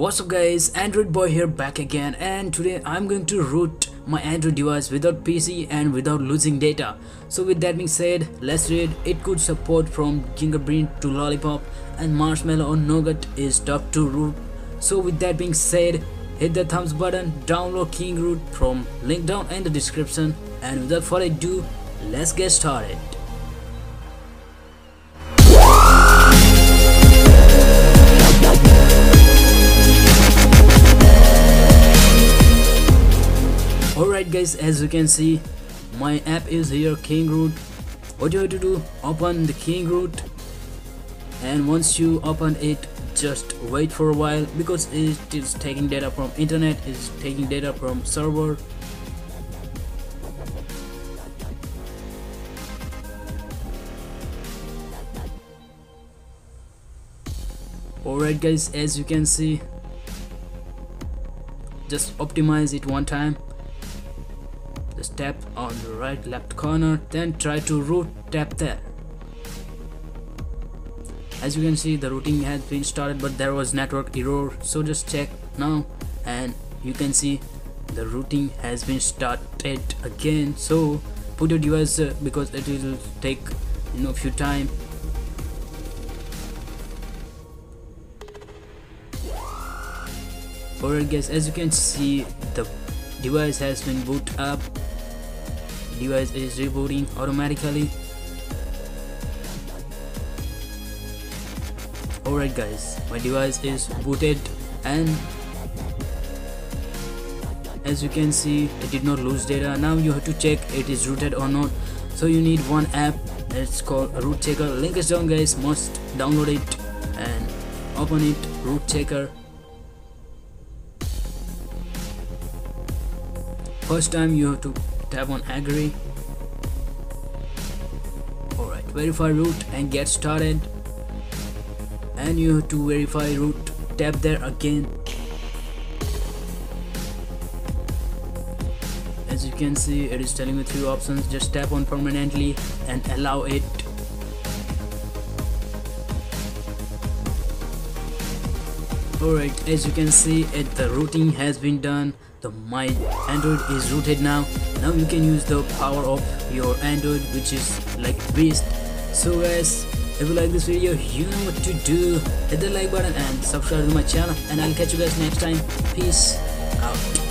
What's up guys, Android boy here back again, and today I'm going to root my Android device without PC and without losing data. So with that being said, let's read. It could support from gingerbread to lollipop and marshmallow or nougat is tough to root. So with that being said, hit the thumbs button, download KingRoot from link down in the description, and without further ado, let's get started. Alright guys, as you can see, my app is here, KingRoot. What you have to do, open the KingRoot, and once you open it, just wait for a while because it is taking data from internet, it is taking data from server. Alright guys, as you can see, just optimize it one time. Just tap on the right left corner, then try to root, tap there. As you can see, the routing has been started, but there was network error, so just check now and you can see the routing has been started again. So put your device because it will take a few time. Alright guys, as you can see, the device has been booted up. Device is rebooting automatically. Alright guys, my device is booted, and as you can see, it did not lose data. Now you have to check it is rooted or not. So you need one app, it's called Root Checker. Link is down guys, must download it and open it, Root Checker. First time you have to tap on agree. Alright, verify root and get started, and you have to verify root, tap there again. As you can see, it is telling you three options, just tap on permanently and allow it. Alright, as you can see, the routing has been done. My Android is rooted now. Now you can use the power of your Android, which is like beast. So guys, if you like this video, you know what to do. Hit the like button and subscribe to my channel, and I'll catch you guys next time. Peace out.